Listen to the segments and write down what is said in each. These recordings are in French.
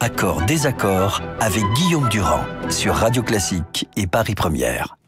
Accord désaccord avec Guillaume Durand sur Radio Classique et Paris Première.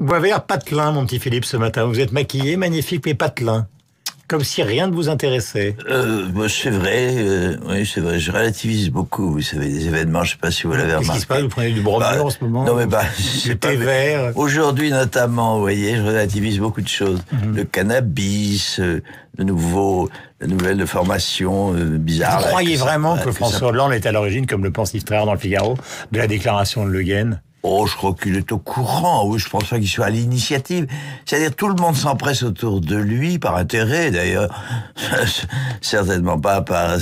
Vous avez un patelin, mon petit Philippe, ce matin. Vous êtes maquillé, magnifique, mais patelin. Comme si rien ne vous intéressait. C'est vrai, oui, c'est vrai. Je relativise beaucoup, vous savez, des événements. Je ne sais pas si vous l'avez remarqué. Qu'est-ce qui se passe? Vous prenez du bromure en ce moment? Non, mais c'est pas vert. Aujourd'hui, notamment, vous voyez, je relativise beaucoup de choses. Le cannabis, la nouvelle de formation bizarre. Vous croyez vraiment que François Hollande est à l'origine, comme le pense Yves Traher dans le Figaro, de la déclaration de Le Guen? Oh, je crois qu'il est au courant. Oui, je pense pas qu'il soit à l'initiative. C'est-à-dire, tout le monde s'empresse autour de lui, par intérêt, d'ailleurs. certainement pas par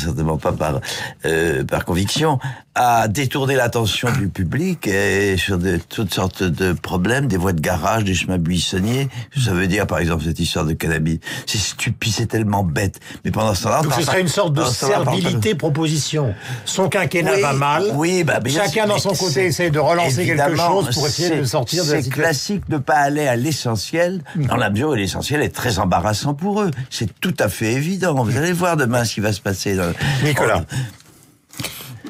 conviction, à détourner l'attention du public et sur toutes sortes de problèmes, des voies de garage, des chemins buissonniers. Ça veut dire, par exemple, cette histoire de cannabis. C'est stupide, c'est tellement bête. Mais pendant ce temps-là... Donc ce serait une sorte de servilité proposition. Son quinquennat va mal. Oui, chacun dans son côté essaie de relancer quelque chose pour essayer de sortir de la situation. C'est classique de ne pas aller à l'essentiel, dans la mesure où l'essentiel est très embarrassant pour eux. C'est tout à fait évident. Vous allez voir demain ce qui va se passer. Nicolas.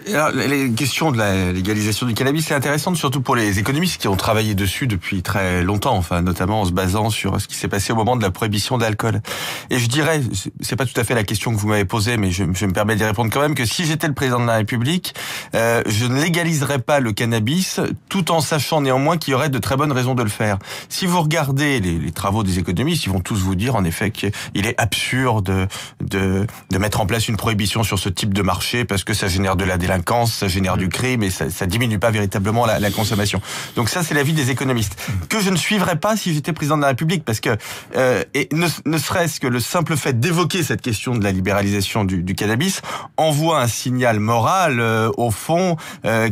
Alors, les questions de la légalisation du cannabis, c'est intéressant surtout pour les économistes qui ont travaillé dessus depuis très longtemps, enfin, notamment en se basant sur ce qui s'est passé au moment de la prohibition de l'alcool. Et je dirais, c'est pas tout à fait la question que vous m'avez posée, mais je me permets d'y répondre quand même, que si j'étais le président de la République, je ne légaliserais pas le cannabis, tout en sachant néanmoins qu'il y aurait de très bonnes raisons de le faire. Si vous regardez les travaux des économistes, ils vont tous vous dire en effet qu'il est absurde de mettre en place une prohibition sur ce type de marché parce que ça génère de la délinquance. Ça génère du crime et ça diminue pas véritablement la consommation. Donc ça, c'est l'avis des économistes que je ne suivrais pas si j'étais président de la République, parce que ne serait-ce que le simple fait d'évoquer cette question de la libéralisation du cannabis envoie un signal moral au fond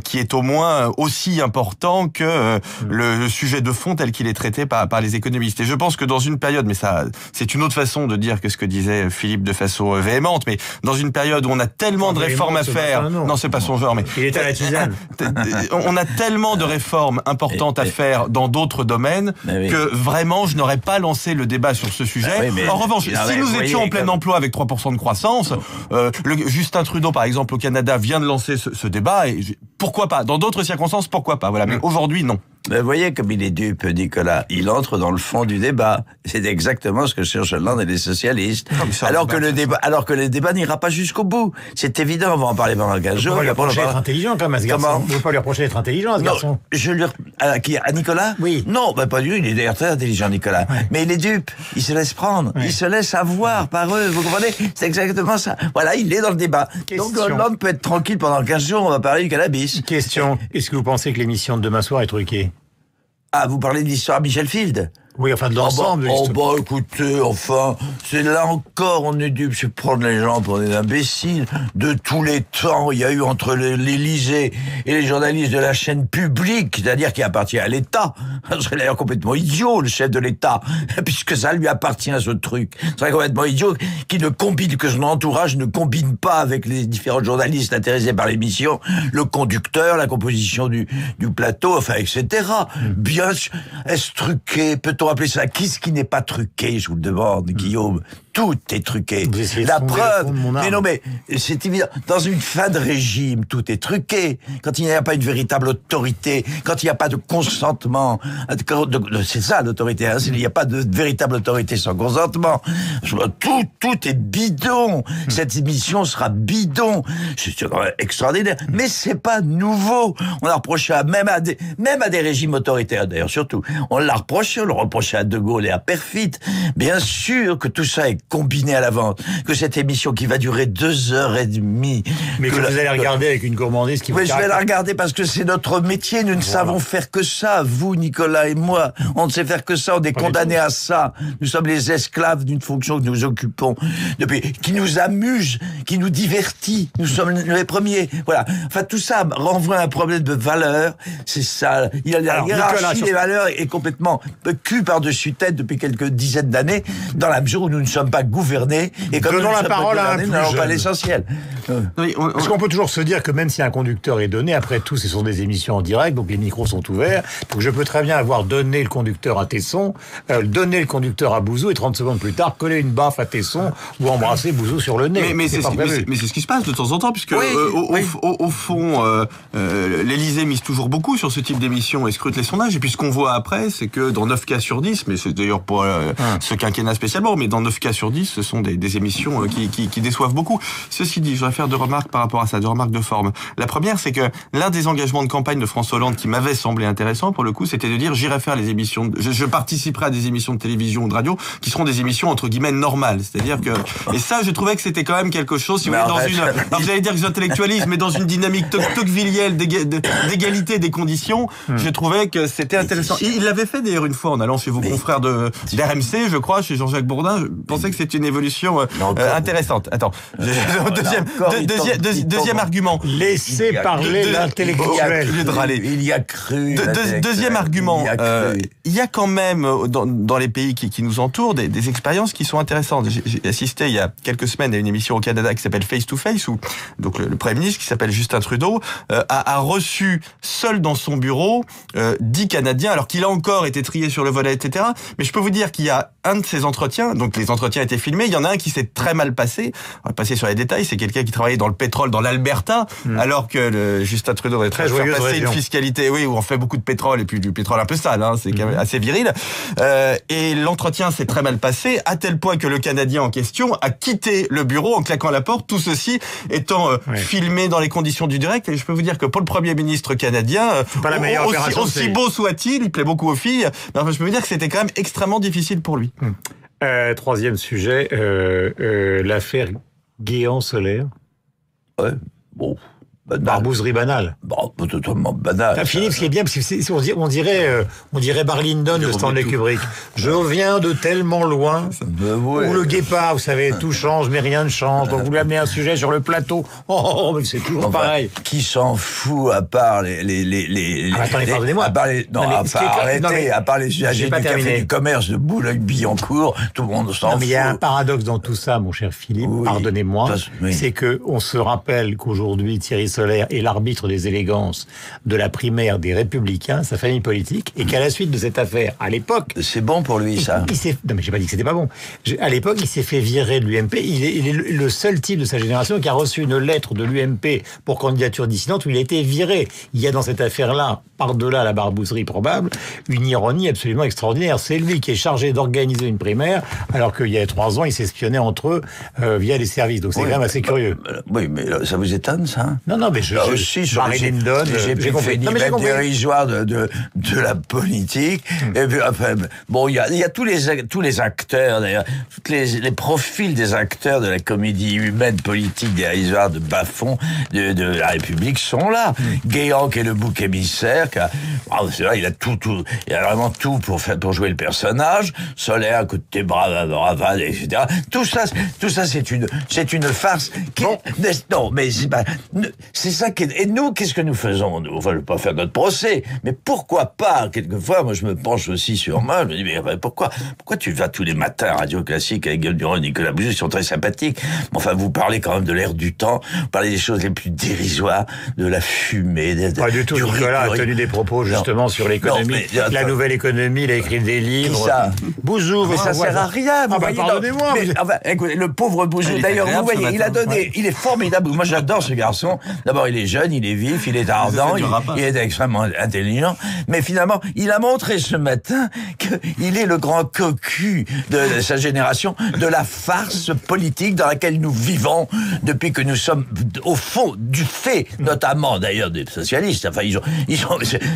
qui est au moins aussi important que le sujet de fond tel qu'il est traité par les économistes. Et je pense que dans une période, mais ça c'est une autre façon de dire que ce que disait Philippe de façon véhémente, mais dans une période où on a tellement de réformes à faire, pas son genre, mais il est à la tisane. On a tellement de réformes importantes à faire dans d'autres domaines que vraiment je n'aurais pas lancé le débat sur ce sujet. En revanche, si nous étions en plein emploi avec 3% de croissance, Justin Trudeau par exemple au Canada vient de lancer ce débat, et pourquoi pas? Dans d'autres circonstances, pourquoi pas? Voilà, mais aujourd'hui non. Mais vous voyez comme il est dupe, Nicolas. Il entre dans le fond du débat. C'est exactement ce que cherchent Hollande et les socialistes. Alors que le débat n'ira pas jusqu'au bout. C'est évident, on va en parler pendant 15 jours. On va lui reprocher d'être intelligent, quand même, à ce garçon. Vous ne pouvez pas lui reprocher d'être intelligent, à ce garçon. À Nicolas? Oui. Non, pas du tout. Il est d'ailleurs très intelligent, Nicolas. Ouais. Mais il est dupe. Il se laisse prendre. Ouais. Il se laisse avoir par eux. Vous comprenez? C'est exactement ça. Voilà, il est dans le débat. Question. Donc Hollande peut être tranquille pendant 15 jours. On va parler du cannabis. Question. Est-ce que vous pensez que l'émission de demain soir est truquée? Ah, vous parlez de l'histoire Michel Field? Oui, enfin de l'ensemble. Écoutez, enfin, c'est là encore, on est dû se prendre les gens pour des imbéciles. De tous les temps, il y a eu entre l'Élysée et les journalistes de la chaîne publique, c'est-à-dire qui appartient à l'État. Ce serait d'ailleurs complètement idiot, le chef de l'État, puisque ça lui appartient à ce truc. Ce serait complètement idiot que son entourage ne combine pas avec les différents journalistes intéressés par l'émission, le conducteur, la composition du plateau, enfin, etc. Bien, est-ce truqué? Peut-on appeler ça? Qu'est-ce qui n'est pas truqué, je vous le demande, Guillaume? Tout est truqué. La preuve, mais c'est évident. Dans une fin de régime, tout est truqué. Quand il n'y a pas une véritable autorité, quand il n'y a pas de consentement, c'est ça l'autorité, hein, il n'y a pas de véritable autorité sans consentement. Tout est bidon. Cette émission sera bidon. C'est extraordinaire. Mais c'est pas nouveau. On l'a reproché même à des régimes autoritaires, d'ailleurs, surtout. On l'a reproché à De Gaulle et à Perfitte. Bien sûr que tout ça est combiné à l'avance, que cette émission qui va durer 2h30... Mais que vous allez regarder avec une gourmandise qui... Oui, je vais la regarder parce que c'est notre métier, nous ne savons faire que ça, vous, Nicolas et moi, on ne sait faire que ça, on est condamnés à ça, nous sommes les esclaves d'une fonction que nous occupons, qui nous amuse, qui nous divertit, nous sommes les premiers, voilà. Enfin, tout ça renvoie à un problème de valeurs, c'est ça, la hiérarchie des valeurs est complètement par-dessus tête depuis quelques dizaines d'années, dans la mesure où nous ne sommes pas gouvernés, et comme donnons nous la parole à un plus jeune. Pas l'essentiel. Oui, parce qu'on peut toujours se dire que même si un conducteur est donné, après tout, ce sont des émissions en direct, donc les micros sont ouverts, donc je peux très bien avoir donné le conducteur à Tesson, donné le conducteur à Bouzou, et 30 secondes plus tard, coller une baffe à Tesson, ou embrasser Bouzou sur le nez. Mais c'est ce qui se passe de temps en temps, puisque au fond, l'Élysée mise toujours beaucoup sur ce type d'émission et scrute les sondages, et puis ce qu'on voit après, c'est que dans 9 cas sur 10, mais c'est d'ailleurs pas ce quinquennat spécialement, mais dans 9 cas sur 10, ce sont des émissions qui déçoivent beaucoup. Ceci dit, je voudrais faire 2 remarques par rapport à ça, 2 remarques de forme. La première, c'est que l'un des engagements de campagne de François Hollande qui m'avait semblé intéressant, pour le coup, c'était de dire, j'irai faire les émissions, je participerai à des émissions de télévision ou de radio qui seront des émissions entre guillemets normales. C'est-à-dire que, et ça, je trouvais que c'était quand même quelque chose, si vous voulez, vous allez dire que j'intellectualise, mais dans une dynamique tocquevillienne d'égalité des conditions, je trouvais que c'était intéressant. Il l'avait fait d'ailleurs une fois en allant chez vos confrères d'RMC, je crois, chez Jean-Jacques Bourdin. Je pensais que c'était une évolution intéressante. Attends, deuxième argument. Laissez parler l'intellectuel. Il y a cru. Deuxième argument. Il y a quand même dans les pays qui nous entourent des expériences qui sont intéressantes. J'ai assisté il y a quelques semaines à une émission au Canada qui s'appelle Face to Face, où donc le Premier ministre, qui s'appelle Justin Trudeau, a reçu seul dans son bureau 10 Canadiens, alors qu'il a encore été trié sur le volet, etc. Mais je peux vous dire qu'il y a un de ces entretiens, donc les entretiens étaient filmés, il y en a un qui s'est très mal passé. On va passer sur les détails, c'est quelqu'un qui travaillait dans le pétrole, dans l'Alberta, alors que Justin Trudeau est très joyeux de passer une fiscalité, oui, où on fait beaucoup de pétrole, et puis du pétrole un peu sale, hein, c'est quand même assez viril. Et l'entretien s'est très mal passé, à tel point que le Canadien en question a quitté le bureau en claquant la porte, tout ceci étant filmé dans les conditions du direct. Et je peux vous dire que pour le Premier ministre canadien, pas la meilleure opération, aussi beau soit-il, il plaît beaucoup aux filles, mais enfin, je peux vous dire que c'était quand même extrêmement difficile pour lui. Troisième sujet, l'affaire Guéant Solaire. Ouais, bon... Barbouzerie banale. Totalement banale. Ah, Philippe, ce qui est bien, parce que on dirait Barlindon de Stanley Kubrick. Je viens de tellement loin où le guépard, vous savez, tout change, mais rien ne change. Donc vous lui amenez un sujet sur le plateau. Oh, mais c'est toujours pareil. Qui s'en fout à part les attendez, pardonnez-moi. À part les sujets du café du commerce de Boulogne-Billancourt, tout le monde s'en fout. Mais il y a un paradoxe dans tout ça, mon cher Philippe. Pardonnez-moi. C'est que on se rappelle qu'aujourd'hui, Thierry Solaire est l'arbitre des élégances de la primaire des Républicains, sa famille politique, et qu'à la suite de cette affaire, à l'époque... C'est bon pour lui, ça. Non, mais j'ai pas dit que c'était pas bon. À l'époque, il s'est fait virer de l'UMP. Il est le seul type de sa génération qui a reçu une lettre de l'UMP pour candidature dissidente où il a été viré. Il y a dans cette affaire-là, par-delà la barbouzerie probable, une ironie absolument extraordinaire. C'est lui qui est chargé d'organiser une primaire, alors qu'il y a 3 ans, ils s'espionnaient entre eux via les services. Donc c'est quand même assez curieux. Oui, mais ça vous étonne, ça? Non, mais je aussi sur les effets dérisoires de la politique. Et puis, enfin, bon, il y a tous les acteurs, d'ailleurs, tous les profils des acteurs de la comédie humaine politique dérisoire de bas-fond de la République sont là. Guéant, qui est le bouc émissaire, c'est vrai, il a vraiment tout pour jouer le personnage. Solaire, coup de tes bras, ravale, etc. Tout ça, c'est une farce. Non, mais c'est pas. C'est ça qui est... Et nous, qu'est-ce que nous faisons? Nous, enfin, je ne veux pas faire notre procès, mais pourquoi pas? Quelquefois, moi, je me penche aussi sur moi, je me dis, mais pourquoi tu vas tous les matins à Radio Classique avec Guillaume Durand et Nicolas Bouzou, ils sont très sympathiques. Enfin, vous parlez quand même de l'air du temps, vous parlez des choses les plus dérisoires, de la fumée... Pas du tout, Nicolas a tenu des propos, justement, sur l'économie, la nouvelle économie, il a écrit des livres... Bouzou, mais ça ne sert à rien, vous voyez... Pardonnez-moi... Écoutez, le pauvre Bouzou, d'ailleurs, vous voyez, il a donné... Il est formidable, moi, j'adore ce garçon... D'abord, il est jeune, il est vif, il est ardent, il est extrêmement intelligent. Mais finalement, il a montré ce matin qu'il est le grand cocu de sa génération, de la farce politique dans laquelle nous vivons depuis que nous sommes au fond du fait, notamment d'ailleurs des socialistes. Enfin,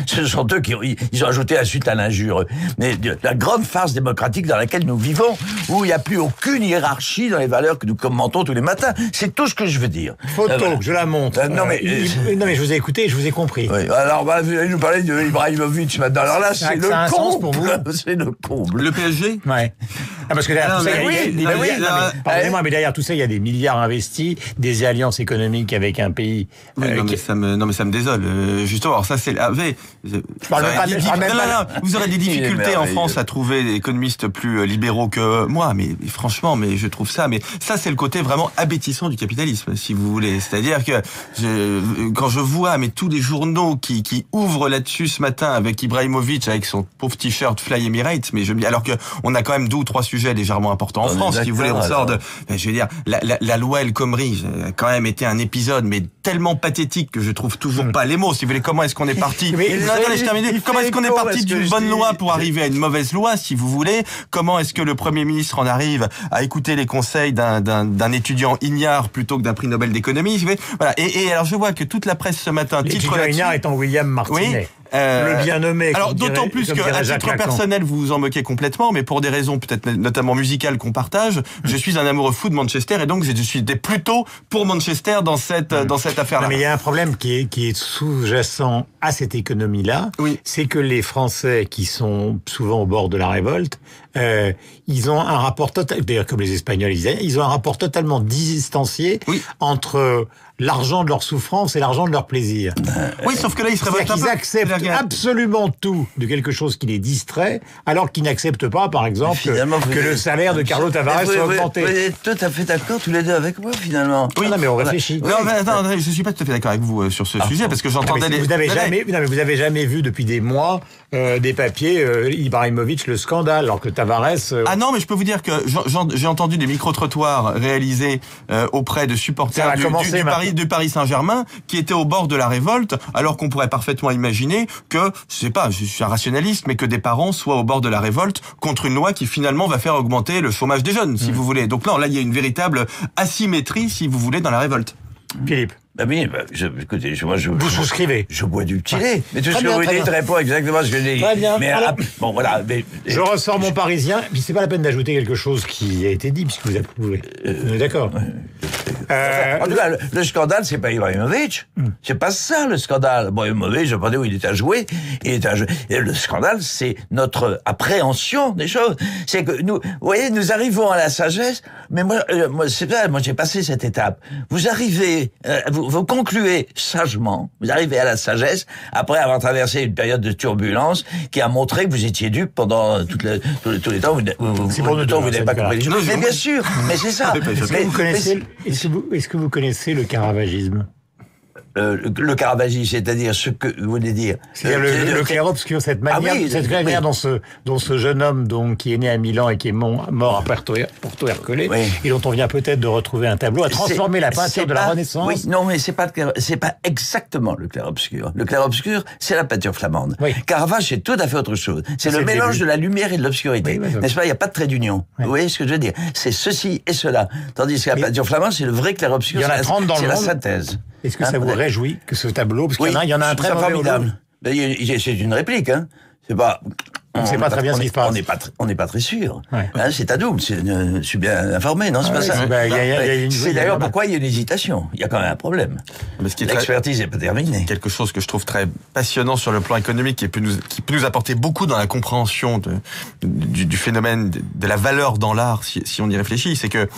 ce sont eux qui ils ont ajouté la suite à l'injure. Mais la grande farce démocratique dans laquelle nous vivons, où il n'y a plus aucune hiérarchie dans les valeurs que nous commentons tous les matins. C'est tout ce que je veux dire. Photo, je la montre. Non mais je vous ai écouté, je vous ai compris. Oui. Alors bah, vous allez nous parler de Ibrahimovic maintenant. Alors là, c'est le comble. Le PSG. Ouais. parce que derrière tout ça, mais derrière tout ça, il y a des milliards investis, des alliances économiques avec un pays. Ça me désole. Justement, alors ça, c'est la V. Vous aurez des difficultés en France à trouver des économistes plus libéraux que moi, mais franchement, je trouve ça. Mais ça, c'est le côté vraiment abêtissant du capitalisme, si vous voulez. C'est-à-dire que quand je vois tous les journaux qui ouvrent là-dessus ce matin avec Ibrahimovic, avec son pauvre t-shirt Fly Emirates, mais je me dis, alors qu'on a quand même 2 ou 3 sujets légèrement importants en France, si vous voulez, on sort de... je veux dire, la loi El Khomri a quand même été un épisode, mais tellement pathétique que je trouve toujours pas les mots, si vous voulez. Comment est-ce qu'on est parti Comment est-ce qu'on est parti d'une bonne loi pour arriver à une mauvaise loi, si vous voulez? Comment est-ce que le Premier ministre en arrive à écouter les conseils d'un étudiant ignare plutôt que d'un prix Nobel d'économie? Voilà. Et alors je vois que toute la presse ce matin titre là-dessus. L'étudiant ignare étant William Martinet. Le bien nommé. Alors d'autant plus que à titre personnel vous vous en moquez complètement, mais pour des raisons peut-être notamment musicales qu'on partage, je suis un amoureux fou de Manchester et donc je suis plutôt pour Manchester dans cette affaire-là. Mais il y a un problème qui est sous-jacent à cette économie-là, c'est que les Français qui sont souvent au bord de la révolte, ils ont un rapport total, d'ailleurs comme les Espagnols, ils ont un rapport totalement distancié entre l'argent de leur souffrance et l'argent de leur plaisir. Oui, sauf que là, ils se révoltent un peu. Ils acceptent absolument tout de quelque chose qui les distrait, alors qu'ils n'acceptent pas, par exemple, que le salaire de Carlo Tavares soit augmenté. Vous êtes tout à fait d'accord tous les deux avec moi, finalement. Oui, non, mais on réfléchit. Non, mais attends, je suis pas tout à fait d'accord avec vous sur ce sujet, parce que j'entendais... Vous n'avez jamais vu depuis des mois des papiers Ibrahimovic, le scandale, alors que Tavares... Ah non, mais je peux vous dire que j'ai entendu des micro-trottoirs réalisés auprès de supporters du Paris Saint-Germain qui étaient au bord de la révolte, alors qu'on pourrait parfaitement imaginer que, je sais pas, je suis un rationaliste, mais que des parents soient au bord de la révolte contre une loi qui finalement va faire augmenter le chômage des jeunes, si vous voulez. Donc non, là, il y a une véritable asymétrie, si vous voulez, dans la révolte. Philippe. Écoutez, vous souscrivez. Je bois du petit lait. Mais tout ce que vous dites répond exactement à ce que j'ai dit. Très bien. Bon, voilà. Je ressors mon parisien, puis c'est pas la peine d'ajouter quelque chose qui a été dit, puisque vous approuvez. On est d'accord. En tout cas, le scandale, c'est pas Ibrahimovic. C'est pas ça, le scandale. Bon, Ibrahimovic, je pensais où il était à jouer. Et le scandale, c'est notre appréhension des choses. C'est que nous, vous voyez, nous arrivons à la sagesse, mais moi c'est ça, moi j'ai passé cette étape. Vous arrivez, vous concluez sagement, vous arrivez à la sagesse après avoir traversé une période de turbulence qui a montré que vous étiez dupe pendant tous les temps. Vous n'avez pas compris. Mais bien sûr, mais c'est ça. Est-ce que vous connaissez le caravagisme ? Le caravagisme, c'est-à-dire ce que vous voulez dire. C'est-à-dire le clair-obscur, cette manière dont ce jeune homme qui est né à Milan et qui est mort à Porto Ercole, et dont on vient peut-être de retrouver un tableau, a transformé la peinture de la Renaissance. Oui, non, mais c'est pas exactement le clair-obscur. Le clair-obscur, c'est la peinture flamande. Oui. Caravage, c'est tout à fait autre chose. C'est le mélange de la lumière et de l'obscurité. N'est-ce pas? Il n'y a pas de trait d'union. Oui. Vous voyez ce que je veux dire? C'est ceci et cela. Tandis que la peinture flamande, c'est le vrai clair-obscur. Il y en a 30 dans le monde. C'est la synthèse. Est-ce que ça vous réjouit que ce tableau, parce qu'il y en a un très formidable. C'est une réplique, hein. C'est pas. On ne sait pas très bien ce qui se passe. On n'est pas très sûr. Ouais. Hein, c'est à double. Je suis bien informé, non? C'est pas ça. C'est d'ailleurs pourquoi il y a une hésitation. Il y a quand même un problème. L'expertise n'est pas terminée. Quelque chose que je trouve très passionnant sur le plan économique et qui peut nous apporter beaucoup dans la compréhension du phénomène de la valeur dans l'art, si on y réfléchit, c'est que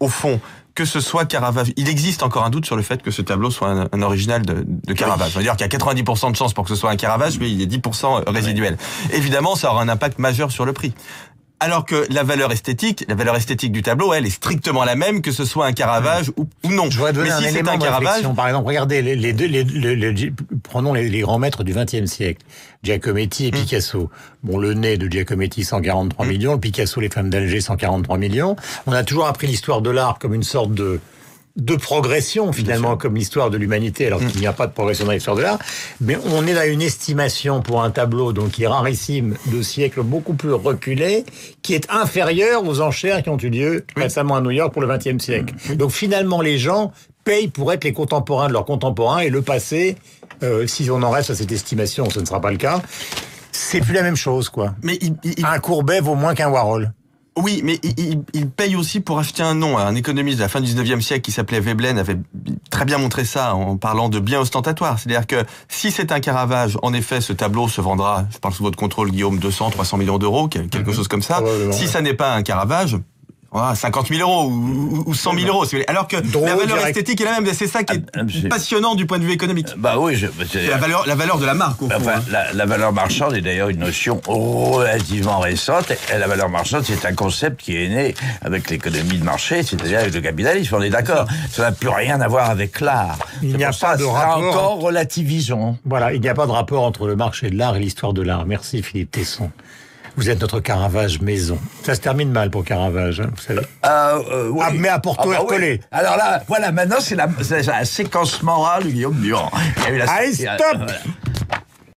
au fond. Que ce soit Caravage, il existe encore un doute sur le fait que ce tableau soit un original de Caravage. Ça veut dire qu'il y a 90% de chances pour que ce soit un Caravage, mais il est 10% résiduel. Évidemment, ça aura un impact majeur sur le prix. Alors que la valeur esthétique du tableau, elle est strictement la même que ce soit un Caravage ou non. Je voudrais donner un élément de réflexion. Par exemple, regardez prenons les grands maîtres du XXe siècle, Giacometti et Picasso. Bon, le nez de Giacometti 143 millions, le Picasso les femmes d'Alger 143 millions. On a toujours appris l'histoire de l'art comme une sorte de progression, finalement, comme l'histoire de l'humanité, alors qu'il n'y a pas de progression dans l'histoire de l'art. Mais on est à une estimation pour un tableau, donc qui est rarissime, de siècles beaucoup plus reculé, qui est inférieure aux enchères qui ont eu lieu récemment à New York pour le XXe siècle. Donc finalement, les gens payent pour être les contemporains de leurs contemporains, et le passé, si on en reste à cette estimation, ce ne sera pas le cas, c'est plus la même chose, quoi. Mais un Courbet vaut moins qu'un Warhol. Oui, mais il paye aussi pour acheter un nom. Un économiste de la fin du 19e siècle qui s'appelait Veblen avait très bien montré ça en parlant de biens ostentatoires. C'est-à-dire que si c'est un Caravage, en effet, ce tableau se vendra, je parle sous votre contrôle, Guillaume, 200, 300 millions d'euros, quelque chose comme ça. Si ça n'est pas un Caravage, 50 000 euros ou 100 000 euros. Alors que la valeur esthétique est la même. C'est ça qui est passionnant du point de vue économique. Bah oui, c'est la valeur de la marque. Au fond, la valeur marchande est d'ailleurs une notion relativement récente. Et la valeur marchande, c'est un concept qui est né avec l'économie de marché, c'est-à-dire avec le capitalisme. On est d'accord. Ça n'a plus rien à voir avec l'art. Il n'y a pas de rapport. Là encore, relativisons. Voilà, il n'y a pas de rapport entre le marché de l'art et l'histoire de l'art. Merci Philippe Tesson. Vous êtes notre Caravage maison. Ça se termine mal pour Caravage, hein, vous savez. Oui. Ah, mais à Porto Ercole. Oui. Alors là, voilà, maintenant, c'est la séquence morale, Guillaume Durand. Allez, stop!